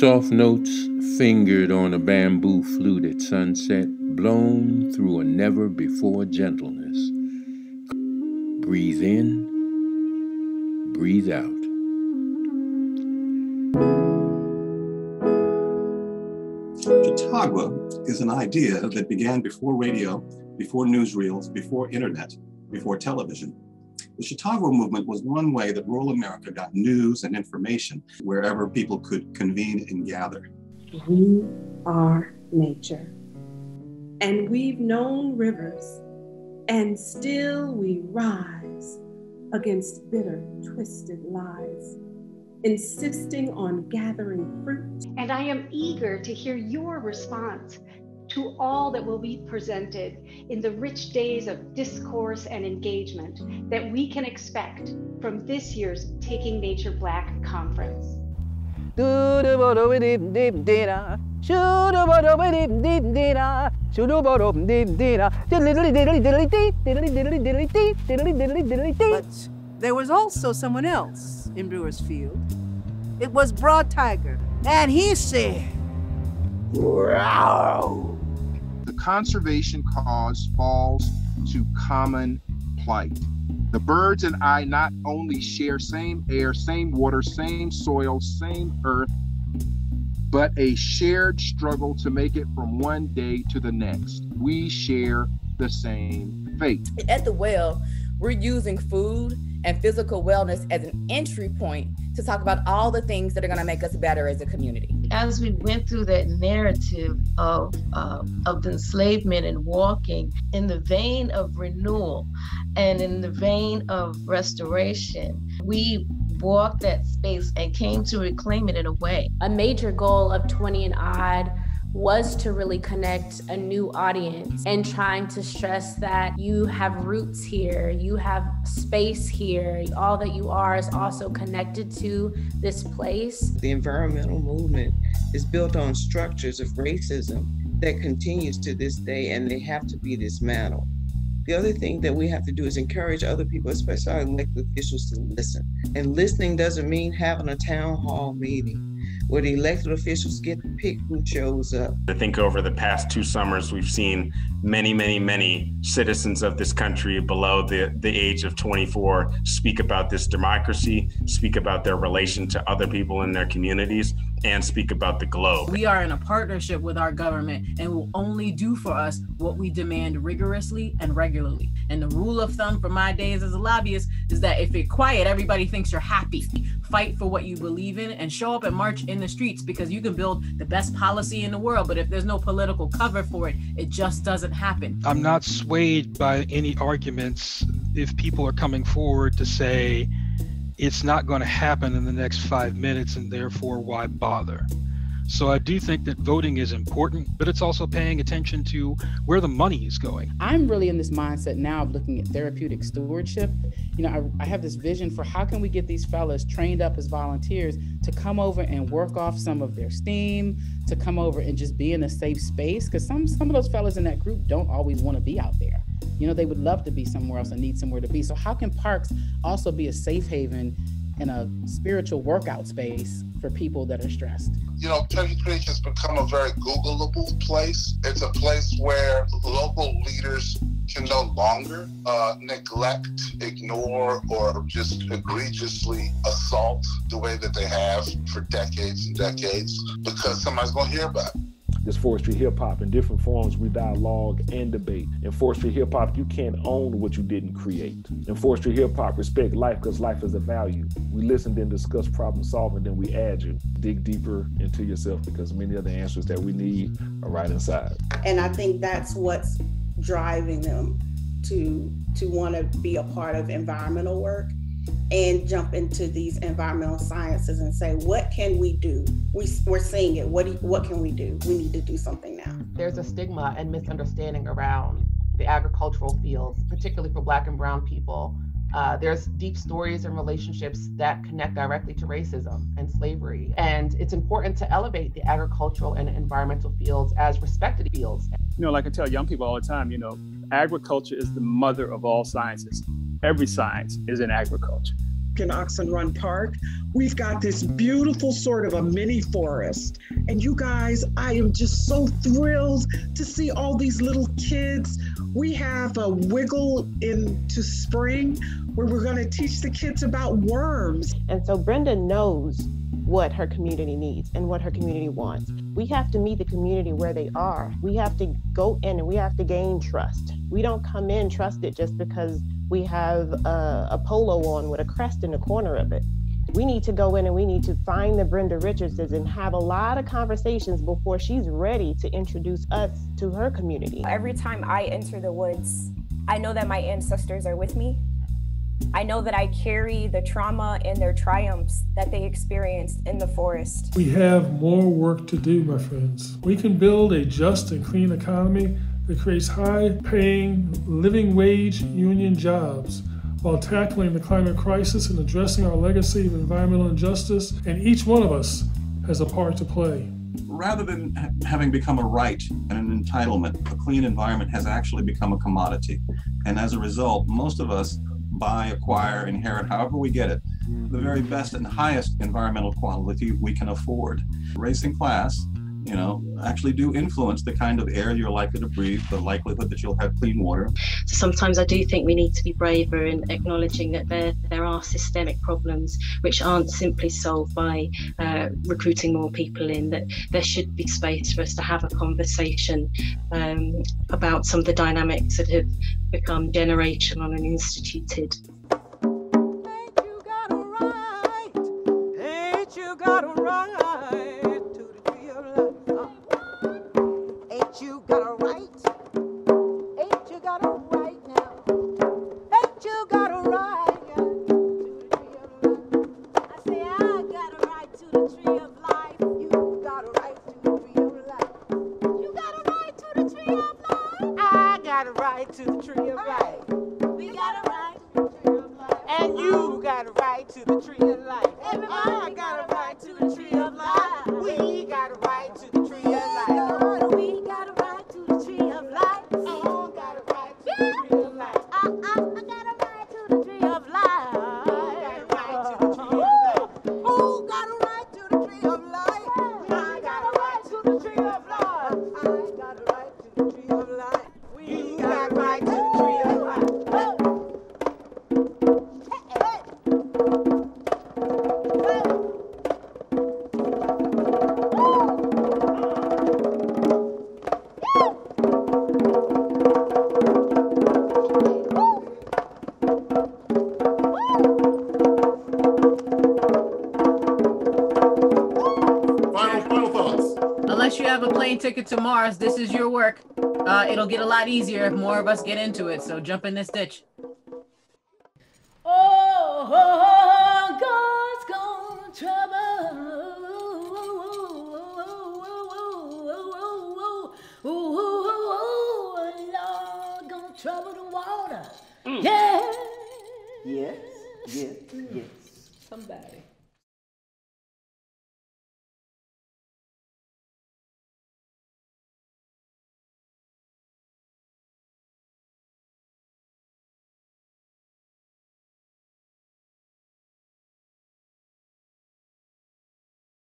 Soft notes fingered on a bamboo flute at sunset, blown through a never-before gentleness. Breathe in, breathe out. Chautauqua is an idea that began before radio, before newsreels, before internet, before television. The Chautauqua movement was one way that rural America got news and information wherever people could convene and gather. We are nature. And we've known rivers, and still we rise against bitter, twisted lies, insisting on gathering fruit. And I am eager to hear your response to all that will be presented in the rich days of discourse and engagement that we can expect from this year's Taking Nature Black Conference. But there was also someone else in Brewer's Field. It was Broad Tiger, and he said, "Wow." The conservation cause falls to common plight. The birds and I not only share same air, same water, same soil, same earth, but a shared struggle to make it from one day to the next. We share the same fate. At the well, we're using food and physical wellness as an entry point to talk about all the things that are going to make us better as a community. As we went through that narrative of enslavement and walking in the vein of renewal and in the vein of restoration, we walked that space and came to reclaim it in a way. A major goal of 20 and Odd was to really connect a new audience and trying to stress that you have roots here, you have space here, all that you are is also connected to this place. The environmental movement is built on structures of racism that continues to this day, and they have to be dismantled. The other thing that we have to do is encourage other people, especially our elected officials, to listen. And listening doesn't mean having a town hall meeting where the elected officials get to pick who shows up. I think over the past two summers, we've seen many, many, many citizens of this country below the age of 24 speak about this democracy, speak about their relation to other people in their communities, and speak about the globe. We are in a partnership with our government and will only do for us what we demand rigorously and regularly. And the rule of thumb from my days as a lobbyist is that if you're quiet, everybody thinks you're happy. Fight for what you believe in and show up and march in the streets, because you can build the best policy in the world, but if there's no political cover for it, it just doesn't happen. I'm not swayed by any arguments if people are coming forward to say, it's not going to happen in the next 5 minutes, and therefore why bother? So I do think that voting is important, but it's also paying attention to where the money is going. I'm really in this mindset now of looking at therapeutic stewardship. You know, I have this vision for how can we get these fellas trained up as volunteers to come over and work off some of their steam, to come over and just be in a safe space, because some of those fellas in that group don't always want to be out there. You know, they would love to be somewhere else and need somewhere to be. So how can parks also be a safe haven and a spiritual workout space for people that are stressed? You know, Penny Creek has become a very Googleable place. It's a place where local leaders can no longer neglect, ignore, or just egregiously assault the way that they have for decades and decades, because somebody's gonna hear about it. It's Forestry Hip-Hop. In different forms, we dialogue and debate. In Forestry Hip-Hop, you can't own what you didn't create. In Forestry Hip-Hop, respect life, because life is a value. We listen, then discuss problem solving, then we add you. Dig deeper into yourself, because many of the answers that we need are right inside. And I think that's what's driving them to want to be a part of environmental work and jump into these environmental sciences and say, what can we do? We're seeing it. What can we do? We need to do something now. There's a stigma and misunderstanding around the agricultural fields, particularly for Black and Brown people. There's deep stories and relationships that connect directly to racism and slavery. And it's important to elevate the agricultural and environmental fields as respected fields. You know, like I tell young people all the time, you know, agriculture is the mother of all sciences. Every science is in agriculture. in Oxen Run Park. We've got this beautiful sort of a mini forest. And you guys, I am just so thrilled to see all these little kids. We have a wiggle into spring where we're going to teach the kids about worms. And so Brenda knows what her community needs and what her community wants. We have to meet the community where they are. We have to go in and we have to gain trust. We don't come in trusted just because we have a polo on with a crest in the corner of it. We need to go in and we need to find the Brenda Richardses and have a lot of conversations before she's ready to introduce us to her community. Every time I enter the woods, I know that my ancestors are with me. I know that I carry the trauma and their triumphs that they experienced in the forest. We have more work to do, my friends. We can build a just and clean economy that creates high-paying, living wage union jobs while tackling the climate crisis and addressing our legacy of environmental injustice, and each one of us has a part to play. Rather than having become a right and an entitlement, a clean environment has actually become a commodity. And as a result, most of us buy, acquire, inherit, however we get it, the very best and highest environmental quality we can afford. Race and class, you know, actually do influence the kind of air you're likely to breathe, the likelihood that you'll have clean water. Sometimes I do think we need to be braver in acknowledging that there are systemic problems which aren't simply solved by recruiting more people in, that there should be space for us to have a conversation about some of the dynamics that have become generational and instituted. Ticket to Mars, this is your work. It'll get a lot easier if more of us get into it, so jump in this ditch. Oh, God's gonna trouble the water. Yeah. Yes, yes, yes. Somebody.